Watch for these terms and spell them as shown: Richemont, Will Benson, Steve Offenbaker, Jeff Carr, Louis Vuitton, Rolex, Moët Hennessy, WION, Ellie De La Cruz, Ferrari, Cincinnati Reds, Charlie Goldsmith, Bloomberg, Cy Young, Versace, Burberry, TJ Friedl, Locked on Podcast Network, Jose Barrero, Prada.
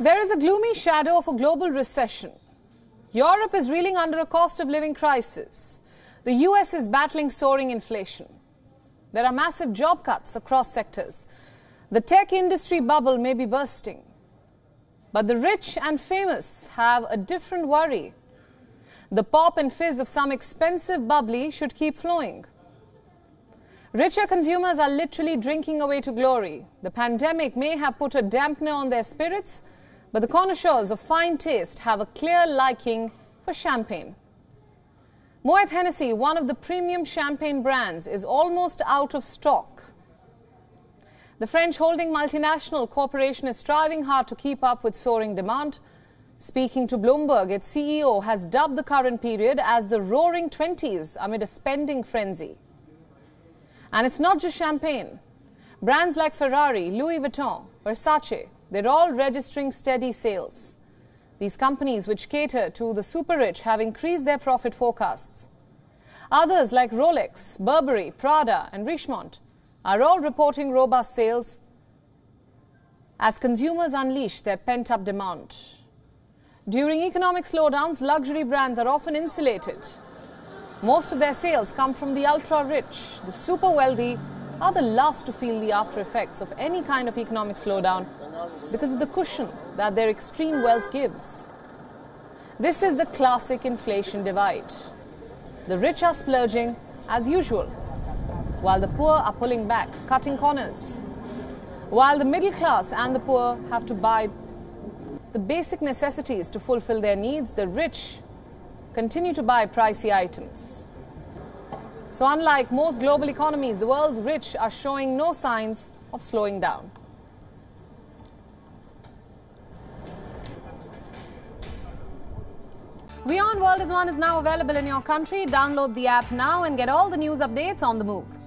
There is a gloomy shadow of a global recession. Europe is reeling under a cost of living crisis. The US is battling soaring inflation. There are massive job cuts across sectors. The tech industry bubble may be bursting. But the rich and famous have a different worry. The pop and fizz of some expensive bubbly should keep flowing. Richer consumers are literally drinking away to glory. The pandemic may have put a dampener on their spirits, but the connoisseurs of fine taste have a clear liking for champagne. Moët Hennessy, one of the premium champagne brands, is almost out of stock. The French-holding multinational corporation is striving hard to keep up with soaring demand. Speaking to Bloomberg, its CEO has dubbed the current period as the Roaring Twenties amid a spending frenzy. And it's not just champagne. Brands like Ferrari, Louis Vuitton, Versace, they're all registering steady sales. These companies, which cater to the super-rich, have increased their profit forecasts. Others like Rolex, Burberry, Prada and Richemont are all reporting robust sales as consumers unleash their pent-up demand. During economic slowdowns, luxury brands are often insulated. Most of their sales come from the ultra-rich. The super-wealthy are the last to feel the after-effects of any kind of economic slowdown because of the cushion that their extreme wealth gives. This is the classic inflation divide. The rich are splurging as usual, while the poor are pulling back, cutting corners. While the middle class and the poor have to buy the basic necessities to fulfill their needs, the rich continue to buy pricey items. So unlike most global economies, the world's rich are showing no signs of slowing down. WION World is One is now available in your country. Download the app now and get all the news updates on the move.